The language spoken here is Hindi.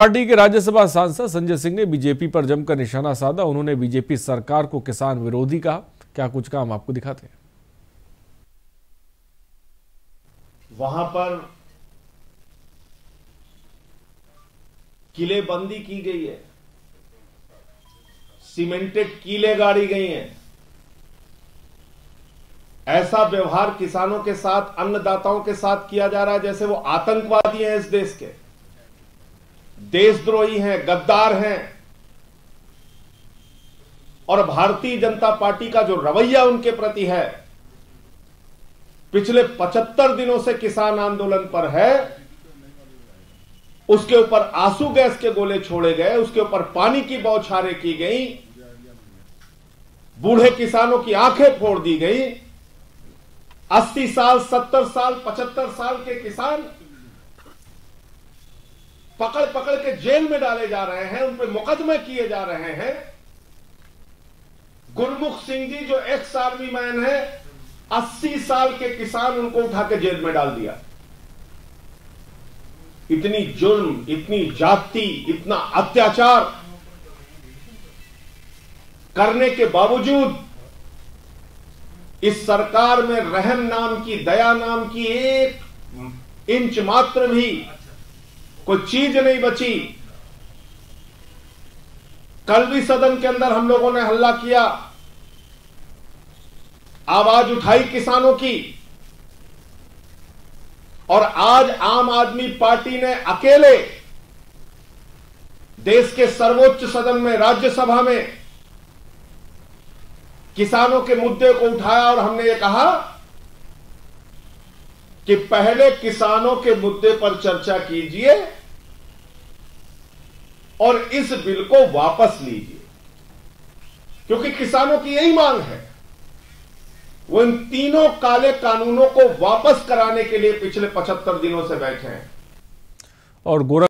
पार्टी के राज्यसभा सांसद संजय सिंह ने बीजेपी पर जमकर निशाना साधा। उन्होंने बीजेपी सरकार को किसान विरोधी कहा। क्या कुछ काम आपको दिखाते हैं। वहां पर किलेबंदी की गई है, सीमेंटेड कीले गाड़ी गई हैं। ऐसा व्यवहार किसानों के साथ, अन्नदाताओं के साथ किया जा रहा है जैसे वो आतंकवादी हैं, इस देश के देशद्रोही हैं, गद्दार हैं। और भारतीय जनता पार्टी का जो रवैया उनके प्रति है, पिछले 75 दिनों से किसान आंदोलन पर है, उसके ऊपर आंसू गैस के गोले छोड़े गए, उसके ऊपर पानी की बौछारें की गई, बूढ़े किसानों की आंखें फोड़ दी गई। 80 साल, 70 साल, 75 साल के किसान पकड़ पकड़ के जेल में डाले जा रहे हैं, उन पर मुकदमे किए जा रहे हैं। गुरमुख सिंह जी जो एक्स आर्मी मैन है, 80 साल के किसान, उनको उठा के जेल में डाल दिया। इतनी जुल्म, इतनी जाति, इतना अत्याचार करने के बावजूद इस सरकार में रहम नाम की, दया नाम की एक इंच मात्र भी कोई चीज नहीं बची। कल भी सदन के अंदर हम लोगों ने हल्ला किया, आवाज उठाई किसानों की, और आज आम आदमी पार्टी ने अकेले देश के सर्वोच्च सदन में, राज्यसभा में, किसानों के मुद्दे को उठाया। और हमने ये कहा कि पहले किसानों के मुद्दे पर चर्चा कीजिए और इस बिल को वापस लीजिए, क्योंकि किसानों की यही मांग है। वो इन तीनों काले कानूनों को वापस कराने के लिए पिछले 75 दिनों से बैठे हैं। और